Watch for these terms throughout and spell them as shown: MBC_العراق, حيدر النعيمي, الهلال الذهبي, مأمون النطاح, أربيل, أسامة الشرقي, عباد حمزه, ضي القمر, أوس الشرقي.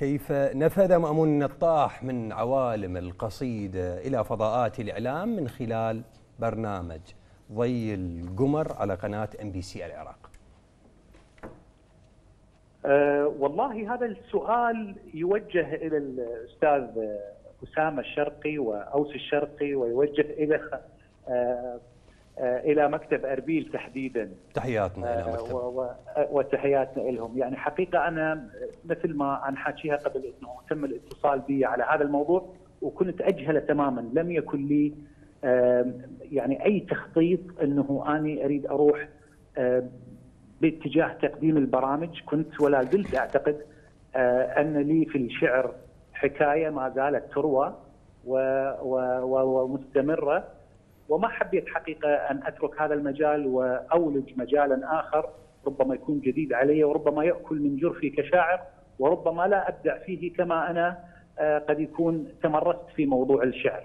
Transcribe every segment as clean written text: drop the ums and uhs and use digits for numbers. كيف نفذ مأمون النطاح من عوالم القصيدة إلى فضاءات الإعلام من خلال برنامج ضي القمر على قناة MBC العراق؟ والله هذا السؤال يوجه إلى الأستاذ أسامة الشرقي وأوس الشرقي، ويوجه إلى مكتب أربيل تحديدا. تحياتنا إلى مكتب وتحياتنا لهم. يعني حقيقة أنا مثل ما أنا حاكيها قبل أنه تم الاتصال بي على هذا الموضوع وكنت أجهله تماما، لم يكن لي يعني أي تخطيط أنه أنا أريد أروح باتجاه تقديم البرامج. كنت ولا زلت أعتقد أن لي في الشعر حكاية ما زالت تروى ومستمرة، وما حبيت حقيقة أن أترك هذا المجال وأولج مجالا آخر ربما يكون جديد علي وربما يأكل من جرفي كشاعر وربما لا أبدع فيه كما أنا قد يكون تمرست في موضوع الشعر.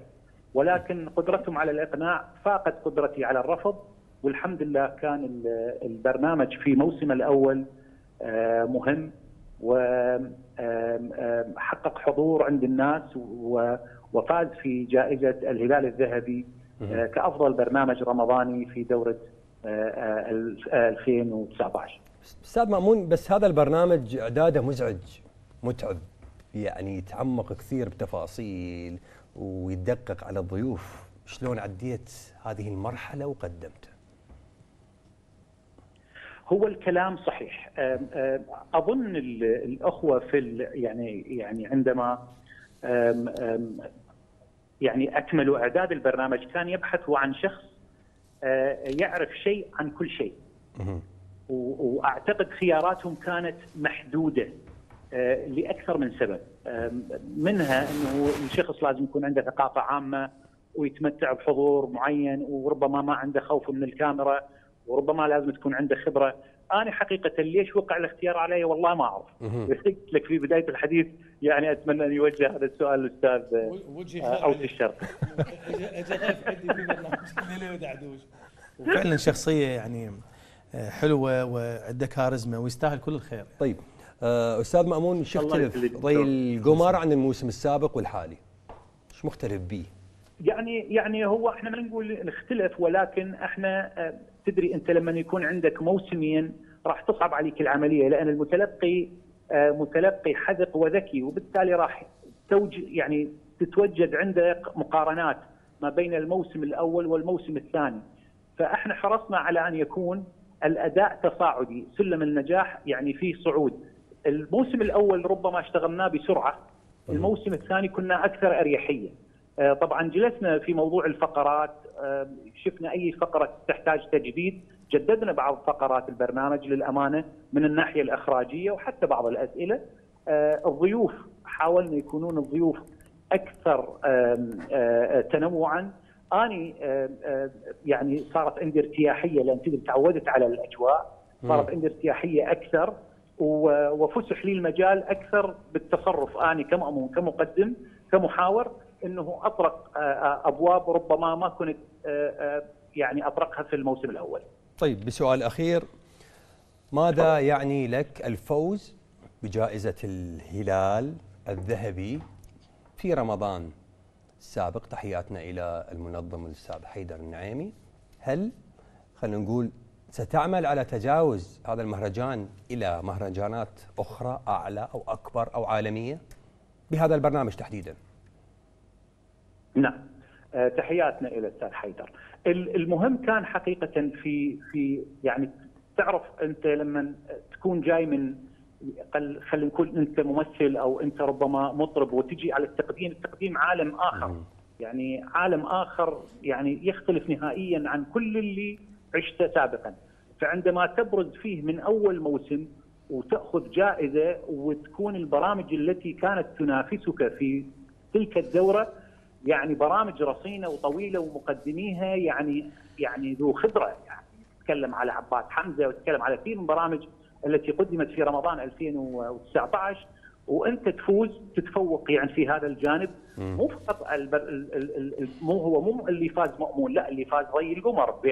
ولكن قدرتهم على الإقناع فاقت قدرتي على الرفض، والحمد لله كان البرنامج في موسم الأول مهم وحقق حضور عند الناس وفاز في جائزة الهلال الذهبي كأفضل برنامج رمضاني في دورة 2019. أستاذ مأمون، بس هذا البرنامج إعداده مزعج متعب، يعني يتعمق كثير بتفاصيل ويدقق على الضيوف، شلون عديت هذه المرحلة وقدمته؟ هو الكلام صحيح. أظن الأخوة في يعني عندما يعني أكملوا إعداد البرنامج كان يبحثوا عن شخص يعرف شيء عن كل شيء، وأعتقد خياراتهم كانت محدودة لأكثر من سبب، منها أنه الشخص لازم يكون عنده ثقافة عامة ويتمتع بحضور معين، وربما ما عنده خوف من الكاميرا، وربما لازم تكون عنده خبرة. أنا حقيقة ليش وقع الاختيار علي والله ما أعرف. قلت لك في بداية الحديث يعني أتمنى أن يوجه هذا السؤال للأستاذ أوس الشرقي. فعلا شخصية يعني حلوة وعنده كاريزما ويستاهل كل الخير. طيب أستاذ مأمون، شو اختلف ضي القمر عن الموسم السابق والحالي؟ شو مختلف به؟ يعني هو احنا ما نقول نختلف، ولكن احنا تدري انت لما يكون عندك موسمين راح تصعب عليك العمليه، لان المتلقي متلقي حذق وذكي، وبالتالي راح يعني تتوجد عندك مقارنات ما بين الموسم الاول والموسم الثاني. فاحنا حرصنا على ان يكون الاداء تصاعدي، سلم النجاح يعني فيه صعود. الموسم الاول ربما اشتغلناه بسرعه، الموسم الثاني كنا اكثر اريحيه. طبعا جلسنا في موضوع الفقرات، شفنا اي فقره تحتاج تجديد جددنا بعض فقرات البرنامج للامانه من الناحيه الاخراجيه وحتى بعض الاسئله. الضيوف حاولنا يكونون الضيوف اكثر تنوعا. اني يعني صارت عندي ارتياحيه لان تعودت على الاجواء، صارت عندي ارتياحيه اكثر وفسح لي المجال اكثر بالتصرف اني كمأمون كمقدم كمحاور، انه اطرق ابواب ربما ما كنت يعني اطرقها في الموسم الاول. طيب بسؤال اخير، ماذا يعني لك الفوز بجائزة الهلال الذهبي في رمضان السابق؟ تحياتنا الى المنظم الاستاذ حيدر النعيمي. هل خلينا نقول ستعمل على تجاوز هذا المهرجان الى مهرجانات اخرى اعلى او اكبر او عالمية بهذا البرنامج تحديدا؟ نعم، تحياتنا الى الاستاذ حيدر. المهم كان حقيقه في يعني تعرف انت لما تكون جاي من خلينا نقول انت ممثل او انت ربما مطرب وتجي على التقديم، التقديم عالم اخر، يعني عالم اخر يعني يختلف نهائيا عن كل اللي عشته سابقا. فعندما تبرز فيه من اول موسم وتاخذ جائزه وتكون البرامج التي كانت تنافسك في تلك الدوره يعني برامج رصينه وطويله ومقدميها يعني ذو خبره، يعني تتكلم على عباد حمزه وتتكلم على كثير من البرامج التي قدمت في رمضان 2019، وانت تتفوق يعني في هذا الجانب. مو فقط مو اللي فاز مأمون، لا اللي فاز ضي القمر.